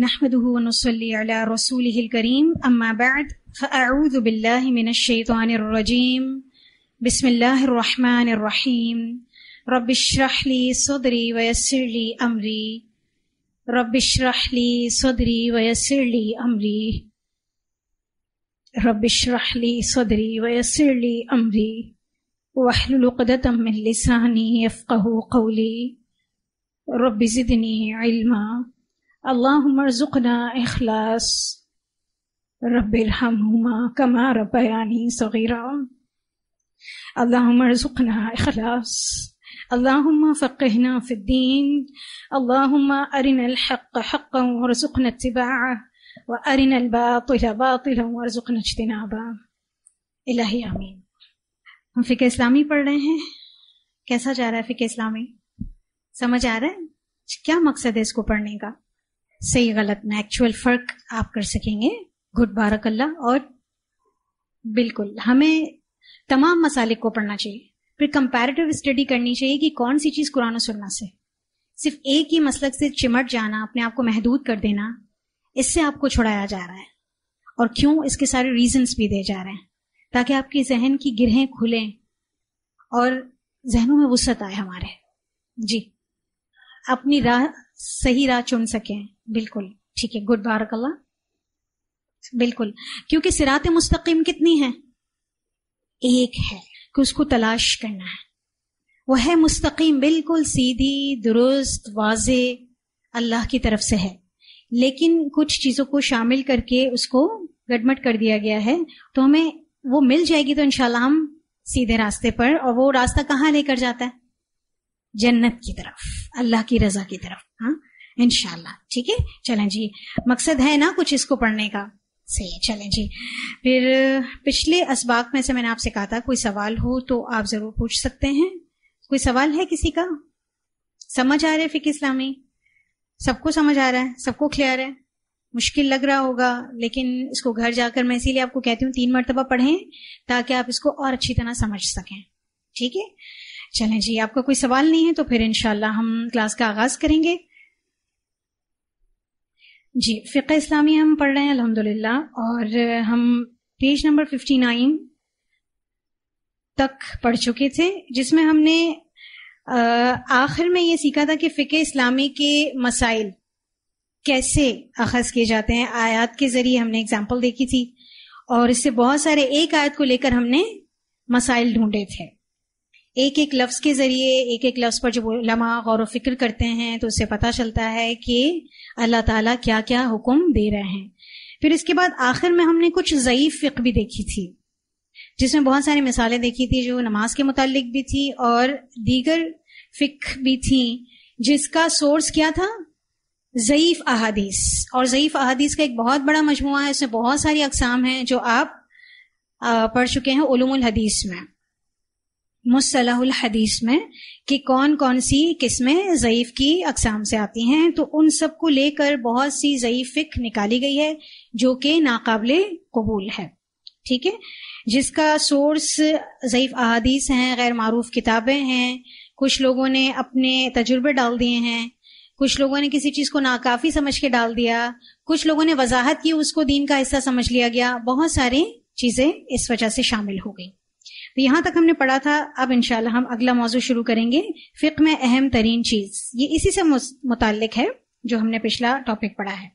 नहमदुहु व नसल्ली अला रसूलिहिल करीम अम्मा बाद फअऊज़ु बिल्लाहि मिनश शैतानिर रजीम बिस्मिल्लाहिर रहमानिर रहीम रब्बिश्रह ली सदरी व यस्सिर ली अमरी रब्बिश्रह ली सदरी व यस्सिर ली अमरी रब्बिश्रह ली सदरी व यस्सिर ली अमरी वहलुल उक़दतम मिन लिसानी यफ़क़हू क़ौली रब्बि ज़िदनी इल्मा अल्लाहुम्मा अर्ज़ुक़ना इख़लास रब्बिरहमहुमा कमा रब्बयानी सग़ीरा अल्लाहुम्मा अर्ज़ुक़ना इख़लास अल्लाहुम्मा फ़क़्क़िहना फ़िद्दीन अल्लाहुम्मा अरिनल हक़्क़ हक़्क़न वर्ज़ुक़ना इत्तिबाअह व अरिनल बातिला बातिलन वर्ज़ुक़ना इज्तिनाबह। इलाही आमीन। हम फ़िक़्ह इस्लामी पढ़ रहे हैं। कैसा जा रहा है फ़िक़्ह इस्लामी? समझ आ रहा है क्या मकसद है इसको पढ़ने का? सही गलत में एक्चुअल फर्क आप कर सकेंगे। गुड, बारकल्ला। और बिल्कुल हमें तमाम मसालिक को पढ़ना चाहिए, फिर कंपैरेटिव स्टडी करनी चाहिए कि कौन सी चीज़ कुरान और सुन्ना से, सिर्फ एक ही मसलक से चिमट जाना, अपने आप को महदूद कर देना, इससे आपको छुड़ाया जा रहा है। और क्यों, इसके सारे रीजंस भी दिए जा रहे हैं ताकि आपकी जहन की गिरहें खुलें और जहनों में वसअत आए हमारे, जी अपनी राह, सही राह चुन सकें। बिल्कुल ठीक है, गुड, बारकल्ला। बिल्कुल, क्योंकि सिरात मुस्तकीम कितनी है? एक है कि उसको तलाश करना है। वह है मुस्तकीम, बिल्कुल सीधी, दुरुस्त, वाजे अल्लाह की तरफ से है, लेकिन कुछ चीज़ों को शामिल करके उसको गड़बड़ कर दिया गया है। तो हमें वो मिल जाएगी तो इंशाल्लाह हम सीधे रास्ते पर, और वो रास्ता कहाँ लेकर जाता है? जन्नत की तरफ, अल्लाह की रजा की तरफ। हाँ इंशाल्लाह, ठीक है। चलें जी, मकसद है ना कुछ इसको पढ़ने का, सही है। चलें जी, फिर पिछले असबाक में से मैंने आपसे कहा था कोई सवाल हो तो आप जरूर पूछ सकते हैं। कोई सवाल है किसी का? समझ आ रहा है फ़िक़्ह इस्लामी? सबको समझ आ रहा है? सबको क्लियर है? मुश्किल लग रहा होगा, लेकिन इसको घर जाकर मैं इसीलिए आपको कहती हूँ 3 मरतबा पढ़ें ताकि आप इसको और अच्छी तरह समझ सकें, ठीक है। चलें जी, आपका कोई सवाल नहीं है तो फिर इंशाल्लाह हम क्लास का आगाज करेंगे। जी, फ़िक़्ह इस्लामी हम पढ़ रहे हैं अल्हम्दुलिल्लाह, और हम पेज नंबर 59 तक पढ़ चुके थे, जिसमें हमने आखिर में ये सीखा था कि फ़िक़्ह इस्लामी के मसाइल कैसे अखज़ किए जाते हैं। आयत के ज़रिए हमने एग्जाम्पल देखी थी, और इससे बहुत सारे, एक आयत को लेकर हमने मसाइल ढूंढे थे। एक एक लफ्ज़ के ज़रिए, एक एक लफ्ज़ पर जब उलमा गौर व फिक्र करते हैं तो उससे पता चलता है कि अल्लाह ताला क्या क्या हुक्म दे रहे हैं। फिर इसके बाद आखिर में हमने कुछ ज़ईफ़ फ़िक़्ह भी देखी थी, जिसमें बहुत सारी मिसालें देखी थी जो नमाज के मुतालिक भी थी और दीगर फ़िक़्ह भी थी, जिसका सोर्स क्या था? ज़ईफ़ अहादीस। और ज़ईफ़ अहादीस का एक बहुत बड़ा मजमुआ है, उसमें बहुत सारी अक़साम हैं जो आप पढ़ चुके हैं उलूमुल हदीस में, मुसलाहुल हदीस में, कि कौन कौन सी किस्में ज़ईफ़ की अक़साम से आती हैं। तो उन सब को लेकर बहुत सी ज़ईफ़ फ़िक़्ह निकाली गई है जो कि नाकाबिले कबूल है, ठीक है, जिसका सोर्स ज़ईफ़ अहादीस हैं, गैर मारूफ किताबें हैं। कुछ लोगों ने अपने तजुर्बे डाल दिए हैं, कुछ लोगों ने किसी चीज़ को नाकाफ़ी समझ के डाल दिया, कुछ लोगों ने वजाहत की, उसको दीन का हिस्सा समझ लिया गया। बहुत सारी चीज़ें इस वजह से शामिल हो गई। तो यहाँ तक हमने पढ़ा था। अब इंशाल्लाह हम अगला मौजू शुरू करेंगे, फ़िक़्ह में अहम तरीन चीज़, ये इसी से मुताल्लिक है जो हमने पिछला टॉपिक पढ़ा है।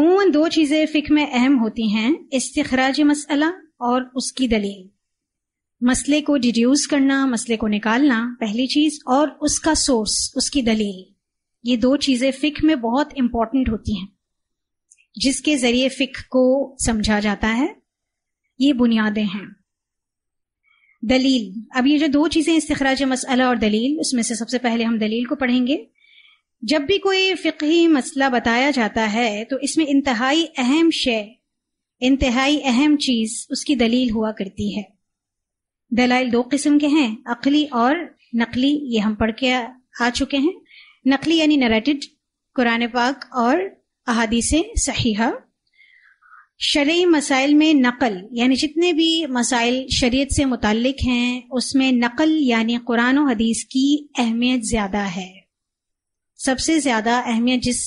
उमूमन 2 चीज़ें फ़िक़्ह में अहम होती हैं, इस्तिखराज मसला और उसकी दलील। मसले को डिड्यूस करना, मसले को निकालना पहली चीज़, और उसका सोर्स, उसकी दलील। ये 2 चीज़ें फ़िक़्ह में बहुत इम्पोर्टेंट होती हैं जिसके ज़रिए फ़िक़्ह को समझा जाता है। ये बुनियादें हैं। दलील, अब ये जो 2 चीज़ें इस्तिखराज मसला और दलील, उसमें से सबसे पहले हम दलील को पढ़ेंगे। जब भी कोई फ़िक़्ही मसला बताया जाता है तो इसमें इंतहाई अहम शय, इंतहाई अहम चीज़ उसकी दलील हुआ करती है। दलाइल 2 किस्म के हैं, अक़ली और नक़ली। ये हम पढ़ के आ चुके हैं। नक़ली यानी नरेटेड, कुरान पाक और अहादीसे सहीहा। शरई मसाइल में नक़ल यानी जितने भी मसाइल शरीयत से मुताल्लिक हैं उसमें नक़ल यानी कुरान और हदीस की अहमियत ज़्यादा है। सबसे ज़्यादा अहमियत जिस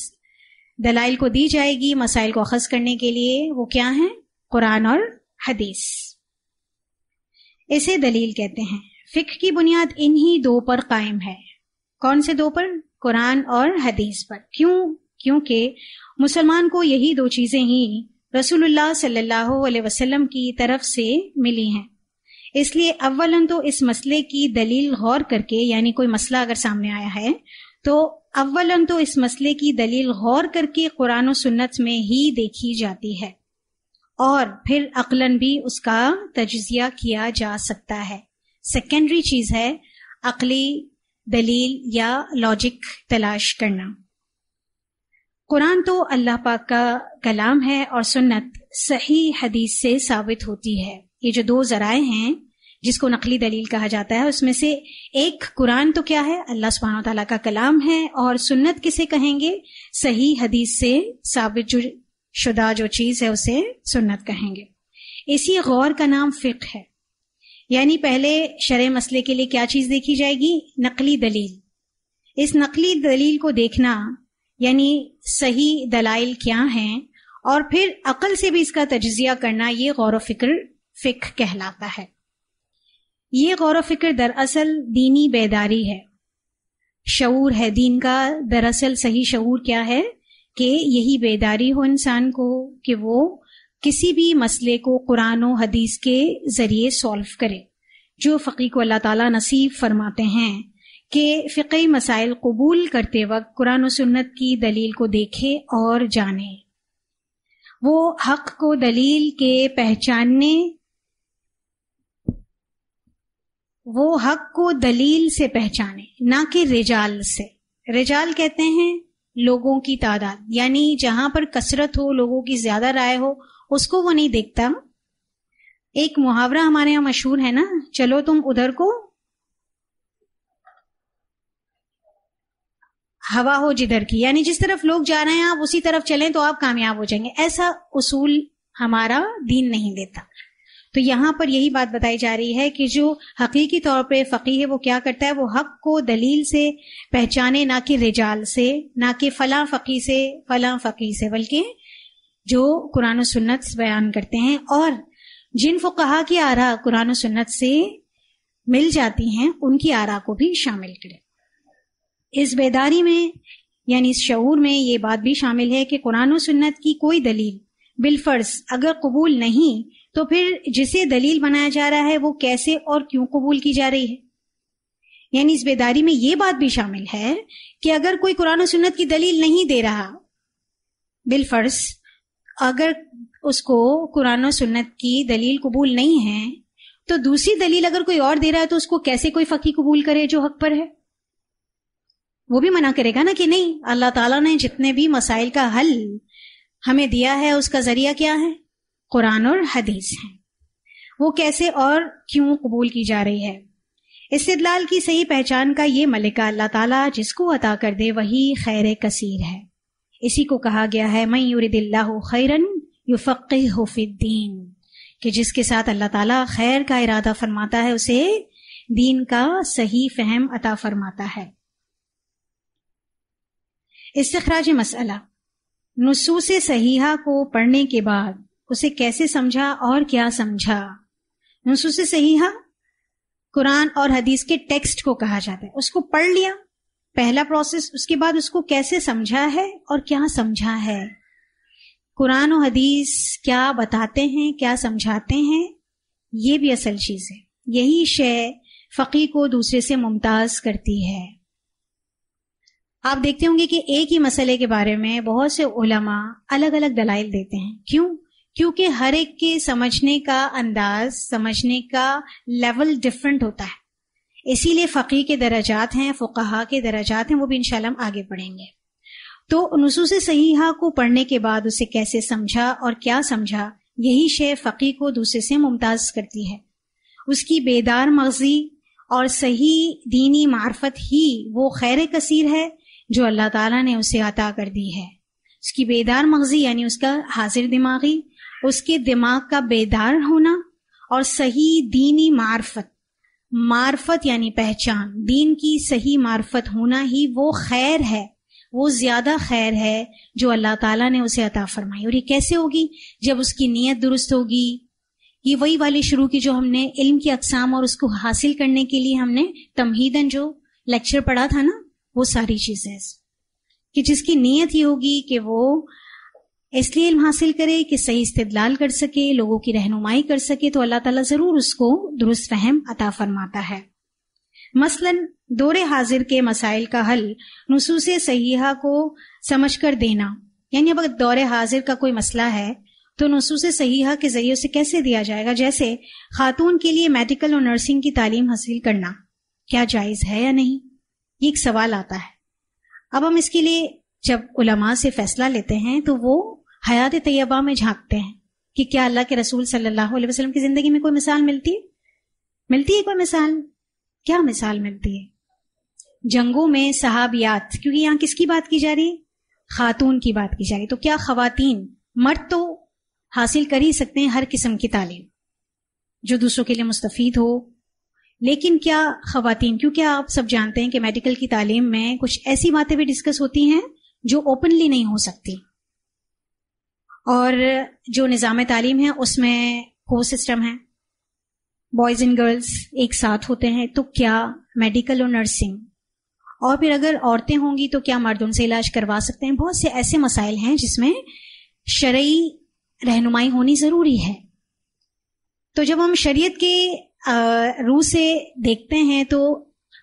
दलाइल को दी जाएगी मसाइल को अखज़ करने के लिए, वो क्या हैं? कुरान और हदीस। इसे दलील कहते हैं। फिक्र की बुनियाद इन्हीं दो पर कायम है। कौन से दो पर? कुरान और हदीस पर। क्यों? क्योंकि मुसलमान को यही दो चीज़ें ही रसूलुल्लाह सल्लल्लाहु अलैहि वसल्लम की तरफ से मिली हैं। इसलिए अव्वलन तो इस मसले की दलील गौर करके, यानी कोई मसला अगर सामने आया है तो अव्वलन तो इस मसले की दलील गौर करके कुरान और सुन्नत में ही देखी जाती है, और फिर अक्लन भी उसका तज्जिया किया जा सकता है। सेकेंडरी चीज़ है अक्ली दलील या लॉजिक तलाश करना। कुरान तो अल्लाह पाक का कलाम है और सुन्नत सही हदीस से साबित होती है। ये जो दो ज़राए हैं जिसको नकली दलील कहा जाता है, उसमें से एक कुरान तो क्या है? अल्लाह सुब्हानहू तआला का कलाम है, और सुन्नत किसे कहेंगे? सही हदीस से साबित शुदा जो चीज़ है उसे सुन्नत कहेंगे। इसी गौर का नाम फ़िक़्ह है। यानी पहले शरई मसले के लिए क्या चीज़ देखी जाएगी? नकली दलील। इस नकली दलील को देखना यानी सही दलाइल क्या हैं, और फिर अकल से भी इसका तज्जिया करना, ये गौर व फिक्र फ़िक़्ह कहलाता है। ये गौर व फिक्र दरअसल दीनी बेदारी है, शऊर है दीन का। दरअसल सही शऊर क्या है? कि यही बेदारी हो इंसान को कि वो किसी भी मसले को कुरान और हदीस के ज़रिए सॉल्व करे, जो फ़क़ीह को अल्लाह ताला नसीब फरमाते हैं कि फ़िक़ही मसाइल कबूल करते वक्त कुरान और सुन्नत की दलील को देखे और जाने। वो हक़ को दलील के पहचानने, वो हक़ को दलील से पहचाने, ना कि रिजाल से। रिजाल कहते हैं लोगों की तादाद, यानी जहां पर कसरत हो, लोगों की ज्यादा राय हो, उसको वो नहीं देखता। एक मुहावरा हमारे यहाँ मशहूर है ना, चलो तुम उधर को हवा हो जिधर की, यानी जिस तरफ लोग जा रहे हैं आप उसी तरफ चलें तो आप कामयाब हो जाएंगे। ऐसा उसूल हमारा दीन नहीं देता। तो यहाँ पर यही बात बताई जा रही है कि जो हकीकी तौर पे फ़क़ीह है वो क्या करता है? वो हक़ को दलील से पहचाने, ना कि रिजाल से, ना कि फ़लाँ फ़क़ीह से बल्कि जो कुरान और सुन्नत बयान करते हैं। और जिन फ़ुक़हा की आरा कुरान और सुन्नत से मिल जाती हैं उनकी आरा को भी शामिल करें। इस बेदारी में यानी इस शऊर में ये बात भी शामिल है कि कुरान और सुन्नत की कोई दलील बिलफर्ज अगर कबूल नहीं, तो फिर जिसे दलील बनाया जा रहा है वो कैसे और क्यों कबूल की जा रही है। यानी इस बेदारी में ये बात भी शामिल है कि अगर कोई कुरान और सुन्नत की दलील नहीं दे रहा बिलफर्ज, अगर उसको कुरान और सुन्नत की दलील कबूल नहीं है, तो दूसरी दलील अगर कोई और दे रहा है तो उसको कैसे कोई फ़क़ीह कबूल करे जो हक़ पर है? वो भी मना करेगा ना कि नहीं, अल्लाह ताला ने जितने भी मसाइल का हल हमें दिया है उसका जरिया क्या है? कुरान और हदीस है। वो कैसे और क्यों कबूल की जा रही है? इस्तिदलाल की सही पहचान का ये मलिका अल्लाह ताला जिसको अता कर दे वही खैर कसीर है। इसी को कहा गया है मन युरिदिल्लाहु खैरन युफ़क़्क़िहु फ़िद्दीन, कि जिसके साथ अल्लाह ताला खैर का इरादा फरमाता है उसे दीन का सही फहम अता फरमाता है। इस्तिखराज मसला, नुसूस सहीहा को पढ़ने के बाद उसे कैसे समझा और क्या समझा। नुसूस सहीहा कुरान और हदीस के टेक्स्ट को कहा जाता है। उसको पढ़ लिया, पहला प्रोसेस, उसके बाद उसको कैसे समझा है और क्या समझा है। कुरान और हदीस क्या बताते हैं, क्या समझाते हैं, ये भी असल चीज़ है। यही शय फ़क़ीह को दूसरे से मुमताज़ करती है। आप देखते होंगे कि एक ही मसले के बारे में बहुत से उलमा अलग अलग दलाइल देते हैं। क्यों? क्योंकि हर एक के समझने का अंदाज, समझने का लेवल डिफरेंट होता है। इसीलिए फ़क़ीह के दरजात हैं, फ़ुक़हा के दरजात हैं, वो भी इंशाल्लाह हम आगे पढ़ेंगे। तो नुसूस सहीहा को पढ़ने के बाद उसे कैसे समझा और क्या समझा, यही शय फ़क़ीह को दूसरे से मुमताज़ करती है। उसकी बेदार मग़ज़ी और सही दीनी मार्फत ही वो खैर कसीर है जो अल्लाह ताला ने उसे अता कर दी है। उसकी बेदार मग़ज़ी यानी उसका हाजिर दिमागी, उसके दिमाग का बेदार होना और सही दीनी मार्फत, मार्फत यानी पहचान, दीन की सही मार्फत होना ही वो खैर है वो ज्यादा खैर है जो अल्लाह ताला ने उसे अता फरमाई। और ये कैसे होगी? जब उसकी नीयत दुरुस्त होगी। ये वही वाली शुरू की जो हमने इल्म की अकसाम और उसको हासिल करने के लिए हमने तमहीदन जो लेक्चर पढ़ा था ना, वो सारी चीजें कि जिसकी नीयत ही होगी कि वो इसलिए इल्म हासिल करे कि सही इस्तेदलाल कर सके, लोगों की रहनुमाई कर सके, तो अल्लाह ताला जरूर उसको दुरुस्त फहम अता फरमाता है। मसलन दौरे हाजिर के मसाइल का हल नुसूसे सहीहा को समझ कर देना, यानी अगर दौरे हाजिर का कोई मसला है तो नुसूसे सहीहा के जरिए उसे कैसे दिया जाएगा। जैसे खातून के लिए मेडिकल और नर्सिंग की तालीम हासिल करना क्या जायज़ है या नहीं, ये एक सवाल आता है। अब हम इसके लिए जब उलमा से फैसला लेते हैं तो वो हयात तैयबा में झांकते हैं कि क्या अल्लाह के रसूल सल्लल्लाहु अलैहि वसल्लम की जिंदगी में कोई मिसाल मिलती है? मिलती है कोई मिसाल? क्या मिसाल मिलती है? जंगों में सहाबियात, क्योंकि यहाँ किसकी बात की जा रही है? खातून की बात की जा रही है। तो क्या खवातीन, मर्द तो हासिल कर ही सकते हैं हर किस्म की तालीम जो दूसरों के लिए मुस्तफीद हो, लेकिन क्या खवातीन, क्योंकि आप सब जानते हैं कि मेडिकल की तालीम में कुछ ऐसी बातें भी डिस्कस होती हैं जो ओपनली नहीं हो सकती, और जो निज़ाम तालीम है उसमें को सिस्टम है, बॉयज एंड गर्ल्स एक साथ होते हैं, तो क्या मेडिकल और नर्सिंग, और फिर अगर औरतें होंगी तो क्या मर्द उनसे इलाज करवा सकते हैं? बहुत से ऐसे मसाइल हैं जिसमें शरई रहनुमाई होनी जरूरी है। तो जब हम शरीयत के रूह से देखते हैं तो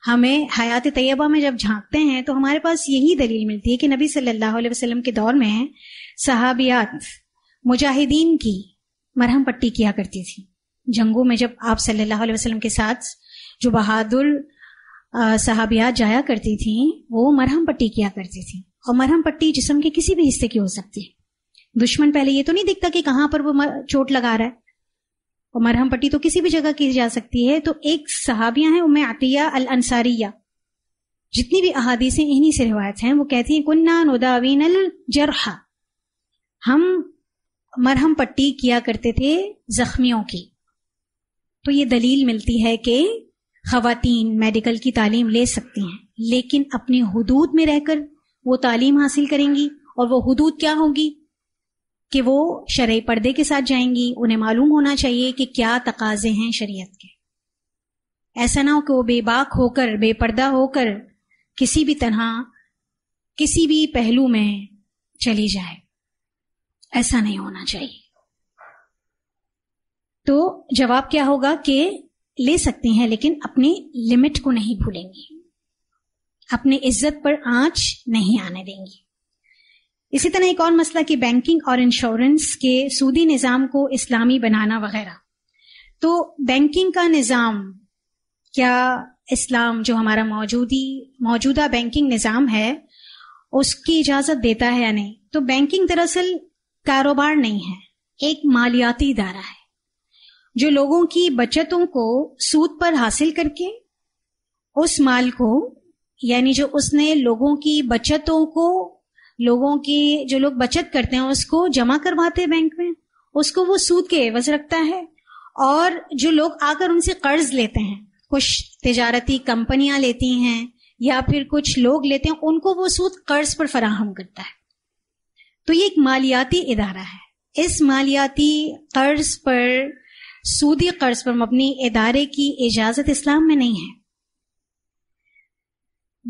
हमें हयात तैयबा में जब झांकते हैं तो हमारे पास यही दलील मिलती है कि नबी सल्लल्लाहु अलैहि वसल्लम के दौर में सहाबियात मुजाहिदीन की मरहम पट्टी किया करती थी। जंगों में जब आप सल्लल्लाहु अलैहि वसल्लम के साथ जो बहादुर सहाबियात जाया करती थी वो मरहम पट्टी किया करती थी, और मरहम पट्टी जिस्म के किसी भी हिस्से की हो सकती है। दुश्मन पहले ये तो नहीं देखता कि कहाँ पर वो चोट लगा रहा है, और मरहम पट्टी तो किसी भी जगह की जा सकती है। तो एक सहाबिया हैं उम्मे अतिया अल अंसारिया, जितनी भी अहादीसें इन्हीं से रिवायत हैं, वो कहती हैं कुन्ना नुदावीन अल जरहा, हम मरहम पट्टी किया करते थे जख्मियों की। तो ये दलील मिलती है कि खवातीन मेडिकल की तालीम ले सकती हैं, लेकिन अपने हुदूद में रहकर वो तालीम हासिल करेंगी, और वो हुदूद क्या होगी कि वो शरई पर्दे के साथ जाएंगी। उन्हें मालूम होना चाहिए कि क्या तकाजे हैं शरीयत के, ऐसा ना हो कि वो बेबाक होकर बेपर्दा होकर किसी भी तरह किसी भी पहलू में चली जाए, ऐसा नहीं होना चाहिए। तो जवाब क्या होगा कि ले सकती हैं लेकिन अपनी लिमिट को नहीं भूलेंगी, अपनी इज्जत पर आंच नहीं आने देंगी। इसी तरह एक और मसला कि बैंकिंग और इंश्योरेंस के सूदी निज़ाम को इस्लामी बनाना वगैरह। तो बैंकिंग का निज़ाम क्या इस्लाम जो हमारा मौजूदा बैंकिंग निज़ाम है उसकी इजाज़त देता है या नहीं? तो बैंकिंग दरअसल कारोबार नहीं है, एक मालियाती इदारा है जो लोगों की बचतों को सूद पर हासिल करके उस माल को, यानी जो उसने लोगों की बचतों को, लोगों की जो लोग बचत करते हैं उसको जमा करवाते हैं बैंक में, उसको वो सूद के एवज रखता है। और जो लोग आकर उनसे कर्ज लेते हैं, कुछ तिजारती कंपनियां लेती हैं या फिर कुछ लोग लेते हैं, उनको वो सूद कर्ज पर फराहम करता है। तो ये एक मालियाती इदारा है। इस मालियाती कर्ज पर, सूदी कर्ज पर मबनी इदारे की इजाजत इस्लाम में नहीं है,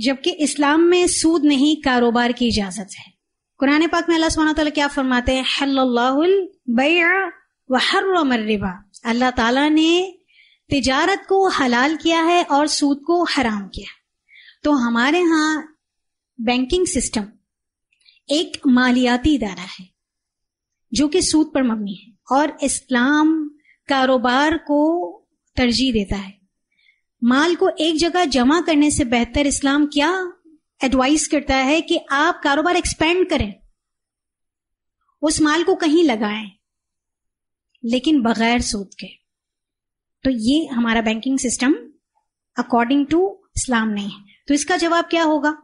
जबकि इस्लाम में सूद नहीं कारोबार की इजाजत है। कुरान पाक में अल्लाह सुब्हानहु व तआला क्या फरमाते हैं? हल्लल्लाहुल बैअ व हर्रम रिबा, अल्लाह ताला ने तिजारत को हलाल किया है और सूद को हराम किया। तो हमारे यहाँ बैंकिंग सिस्टम एक मालियाती इदारा है जो कि सूद पर मबनी है, और इस्लाम कारोबार को तरजीह देता है। माल को एक जगह जमा करने से बेहतर इस्लाम क्या एडवाइस करता है कि आप कारोबार एक्सपेंड करें, उस माल को कहीं लगाएं, लेकिन बगैर सूद के। तो ये हमारा बैंकिंग सिस्टम अकॉर्डिंग टू इस्लाम नहीं है। तो इसका जवाब क्या होगा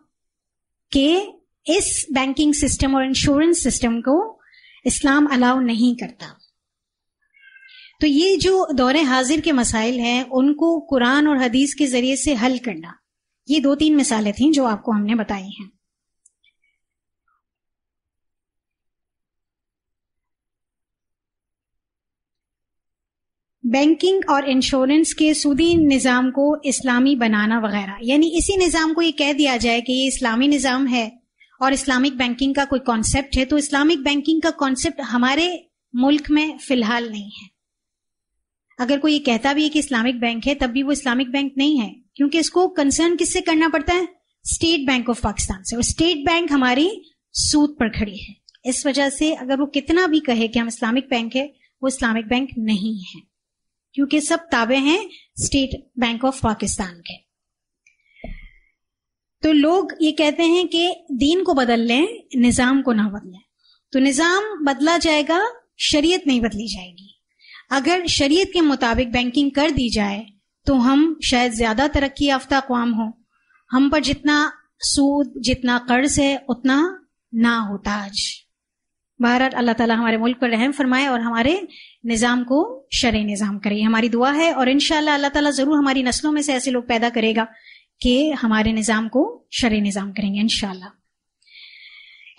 कि इस बैंकिंग सिस्टम और इंश्योरेंस सिस्टम को इस्लाम अलाउ नहीं करता। तो ये जो दौरे हाजिर के मसाइल हैं उनको कुरान और हदीस के जरिए से हल करना, ये 2-3 मिसालें थीं जो आपको हमने बताई हैं। बैंकिंग और इंश्योरेंस के सूदी निज़ाम को इस्लामी बनाना वगैरह, यानी इसी निज़ाम को ये कह दिया जाए कि ये इस्लामी निज़ाम है और इस्लामिक बैंकिंग का कोई कॉन्सेप्ट है, तो इस्लामिक बैंकिंग का कॉन्सेप्ट हमारे मुल्क में फिलहाल नहीं है। अगर कोई ये कहता भी है कि इस्लामिक बैंक है तब भी वो इस्लामिक बैंक नहीं है, क्योंकि इसको कंसर्न किससे करना पड़ता है, स्टेट बैंक ऑफ पाकिस्तान से, और स्टेट बैंक हमारी सूद पर खड़ी है। इस वजह से अगर वो कितना भी कहे कि हम इस्लामिक बैंक है, वो इस्लामिक बैंक नहीं है, क्योंकि सब ताबे हैं स्टेट बैंक ऑफ पाकिस्तान के। तो लोग ये कहते हैं कि दीन को बदल लें, निज़ाम को ना बदलें। तो निज़ाम बदला जाएगा, शरीयत नहीं बदली जाएगी। अगर शरीयत के मुताबिक बैंकिंग कर दी जाए तो हम शायद ज्यादा तरक्की याफ्ता अक़वाम हो, हम पर जितना सूद जितना कर्ज है उतना ना होता आज। बहरहाल अल्लाह ताला हमारे मुल्क पर रहम फरमाए और हमारे निज़ाम को शरई निज़ाम करे, हमारी दुआ है। और इंशाअल्लाह अल्लाह ताला जरूर हमारी नस्लों में से ऐसे लोग पैदा करेगा कि हमारे निज़ाम को शरई निज़ाम करेंगे इंशाअल्लाह।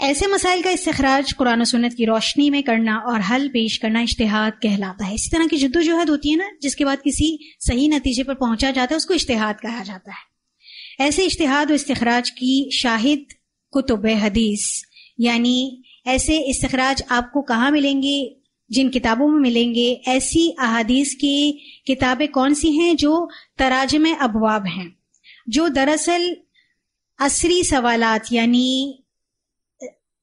ऐसे मसाइल का इस्तिखराज कुरान और सुन्नत की रोशनी में करना और हल पेश करना इज्तिहाद कहलाता है। इसी तरह की जद्दोजहद होती है ना, जिसके बाद किसी सही नतीजे पर पहुंचा जाता है, उसको इज्तिहाद कहा जाता है। ऐसे इज्तिहाद और इस्तिखराज की शाहिद कुतुब हदीस, यानी ऐसे इस्तिखराज आपको कहाँ मिलेंगे, जिन किताबों में मिलेंगे। ऐसी अहादीस की किताबें कौन सी हैं जो तराजमे अबवाब हैं, जो दरअसल असरी सवालात यानी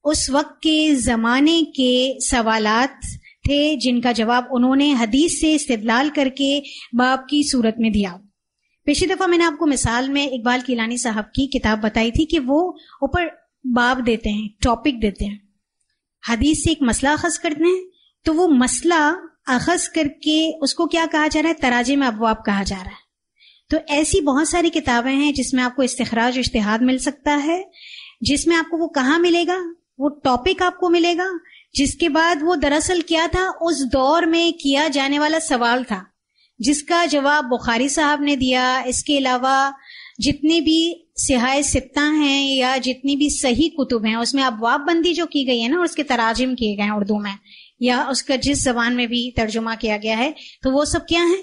उस वक्त के ज़माने के सवालात थे जिनका जवाब उन्होंने हदीस से इस्तिदलाल करके बाब की सूरत में दिया। पिछली दफ़ा मैंने आपको मिसाल में इकबाल कीलानी साहब की किताब बताई थी कि वो ऊपर बाब देते हैं, टॉपिक देते हैं, हदीस से एक मसला अखज करते हैं, तो वो मसला अखज करके उसको क्या कहा जा रहा है, तराजे में अबवाब कहा जा रहा है। तो ऐसी बहुत सारी किताबें हैं जिसमें आपको इस्तिखराज इज्तिहाद मिल सकता है, जिसमें आपको वो कहाँ मिलेगा, वो टॉपिक आपको मिलेगा, जिसके बाद वो दरअसल क्या था, उस दौर में किया जाने वाला सवाल था, जिसका जवाब बुखारी साहब ने दिया। इसके अलावा जितने भी सिहाए सित्ता हैं या जितनी भी सही कुतुब हैं, उसमें अबवाब बंदी जो की गई है ना, उसके तराजिम किए गए हैं उर्दू में, या उसका जिस जबान में भी तर्जुमा किया गया है, तो वो सब क्या है,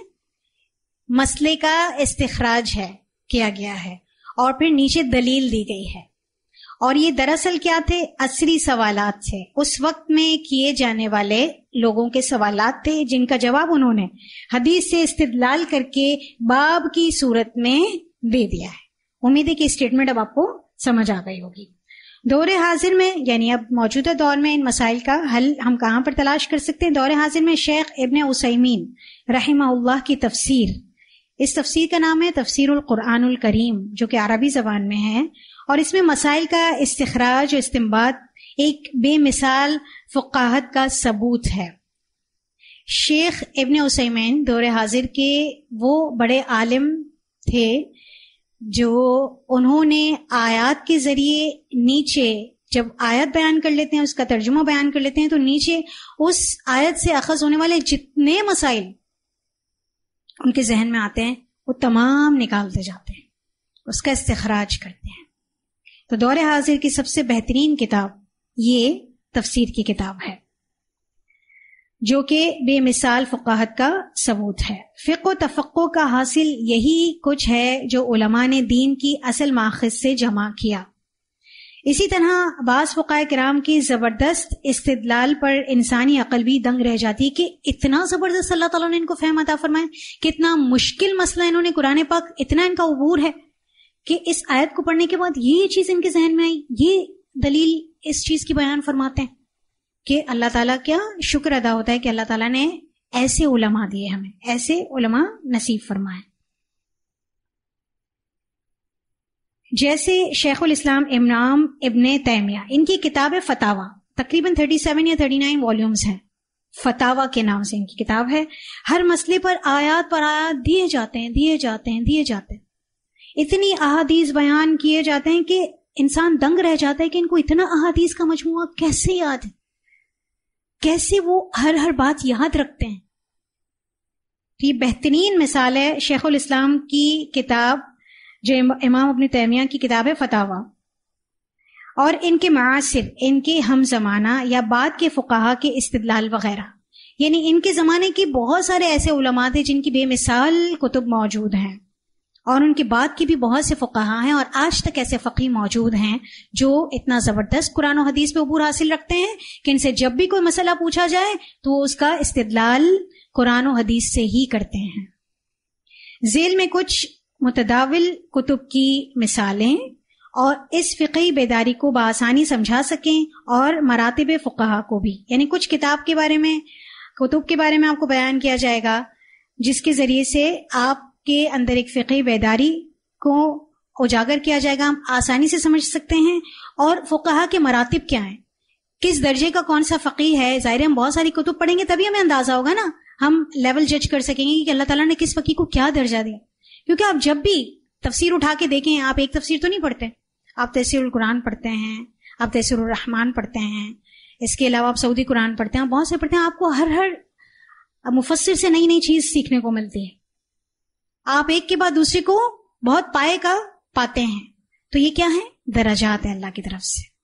मसले का इस्तिखराज है किया गया है, और फिर नीचे दलील दी गई है। और ये दरअसल क्या थे, असरी सवालात थे, उस वक्त में किए जाने वाले लोगों के सवालात थे, जिनका जवाब उन्होंने हदीस से इस्तिदलाल करके बाब की सूरत में दे दिया है। उम्मीद है कि स्टेटमेंट अब आपको समझ आ गई होगी। दौरे हाजिर में, यानी अब मौजूदा दौर में, इन मसाइल का हल हम कहाँ पर तलाश कर सकते हैं। दौरे हाजिर में शेख इब्न उसैमीन रहमहुल्लाह की तफसीर, इस तफसीर का नाम है तफसीरुल कुरानुल करीम, जो कि अरबी जबान में है, और इसमें मसाइल का इस्तिखराज और इस्तिंबात एक बेमिसाल फुकाहत का सबूत है। शेख इब्न उसैमीन दौरे हाजिर के वो बड़े आलिम थे जो उन्होंने आयत के जरिए नीचे, जब आयत बयान कर लेते हैं उसका तर्जुमा बयान कर लेते हैं, तो नीचे उस आयत से अखज होने वाले जितने मसाइल उनके जहन में आते हैं वो तमाम निकालते जाते हैं, उसका इस्तिखराज करते हैं। तो दौरे हाजिर की सबसे बेहतरीन किताब ये तफसीर की किताब है, जो कि बेमिसाल फुकाहत का सबूत है। फिक़्ह तफ़क़्क़ुह का हासिल यही कुछ है जो उलमा ने दीन की असल माख़ज़ से जमा किया। इसी तरह बाज़ फ़ुक़हाए किराम की ज़बरदस्त इस्तिदलाल पर इंसानी अक़ल भी दंग रह जाती है कि इतना ज़बरदस्त अल्लाह ताला ने इनको फ़हम अता फरमाया, कितना मुश्किल मसला इन्होंने, कुरान पाक इतना इनका उबूर है कि इस आयत को पढ़ने के बाद ये चीज़ इनके जहन में आई, ये दलील इस चीज़ की बयान फरमाते हैं कि अल्लाह ताला, क्या शुक्र अदा होता है कि अल्लाह ताला ने ऐसे उलमा दिए, हमें ऐसे उलमा नसीब फरमाए। जैसे शेखुल इस्लाम इमाम इब्ने तैमिया, इनकी किताब है फतावा, तकरीबन 37 या 39 वॉल्यूम्स हैं, फतावा के नाम से इनकी किताब है। हर मसले पर आयात दिए जाते हैं, इतनी अहादीस बयान किए जाते हैं कि इंसान दंग रह जाता है कि इनको इतना अहादीस का मजमुआ कैसे याद है, कैसे वो हर बात याद रखते हैं। तो ये बेहतरीन मिसाल है शेखुल इस्लाम की किताब, जो इमाम इब्न तैमिया की किताब है फतावा। और इनके मासिर, इनके हम जमाना या बाद के फुकाहा के इस्तिदलाल वगैरह, यानी इनके जमाने के बहुत सारे ऐसे उलमा थे जिनकी बेमिसाल कुतुब मौजूद हैं और उनके बाद के भी बहुत से फुकाहा हैं और आज तक ऐसे फकीह मौजूद हैं जो इतना जबरदस्त कुरान और हदीस पे अबूर हासिल रखते हैं कि इनसे जब भी कोई मसला पूछा जाए तो वो उसका इस्तिदलाल कुरान और हदीस से ही करते हैं। जेल में कुछ मुतदाविल कुतुब की मिसालें और इस फिक़ही बेदारी को बआसानी समझा सकें और मरातिब फुकाहा को भी, यानी कुछ किताब के बारे में कुतुब के बारे में आपको बयान किया जाएगा जिसके जरिए से आप के अंदर एक फिक़ही बेदारी को उजागर किया जाएगा, हम आसानी से समझ सकते हैं। और फुकाहा के मरातिब क्या हैं, किस दर्जे का कौन सा फकीह है, जाहिर हम बहुत सारी कुतुब पढ़ेंगे तभी हमें अंदाजा होगा ना, हम लेवल जज कर सकेंगे कि अल्लाह ताला ने किस फकीह को क्या दर्जा दिया। क्योंकि आप जब भी तफसीर उठा के देखें, आप एक तफसीर तो नहीं पढ़ते, आप तफसीरुल कुरान पढ़ते हैं, आप तफसीरुर रहमान पढ़ते हैं, इसके अलावा आप सऊदी कुरान पढ़ते हैं, बहुत से पढ़ते हैं। आपको हर मुफस्सिर से नई नई चीज सीखने को मिलती है, आप एक के बाद दूसरे को बहुत पाए का पाते हैं। तो ये क्या है? दराजात है अल्लाह की तरफ से।